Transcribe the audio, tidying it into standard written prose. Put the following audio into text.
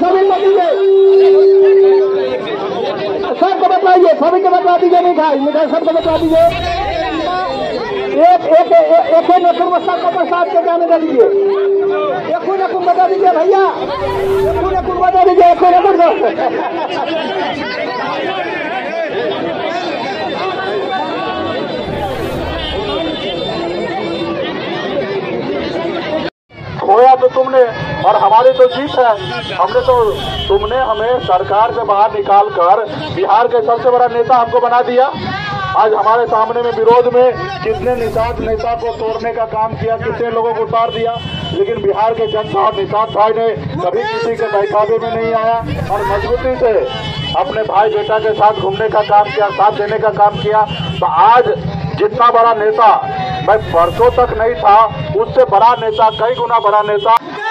सभी को दीजिए, सबको बतलाइए, सभी को बतला दीजिए, मिठाई मिठाई सबको बतला दीजिए, एक नकुल में सबको प्रसाद के जाने दीजिए, एक नकुल बता दीजिए भैया, एक नकुल बता दीजिए, एक नकुल खोया तो तुमने और हमारी तो जीत है। हमने तो तुमने हमें सरकार से बाहर निकालकर बिहार के सबसे बड़ा नेता हमको बना दिया। आज हमारे सामने में विरोध में कितने निषाद नेता को तोड़ने का काम किया, कितने लोगों को उतार दिया, लेकिन बिहार के जनता और निषाद भाई ने कभी किसी के बहकावे में नहीं आया और मजबूती से अपने भाई बेटा के साथ घूमने का काम किया, साथ देने का काम किया। तो आज जितना बड़ा नेता मैं बरसों तक नहीं था, उससे बड़ा नेता, कई गुना बड़ा नेता।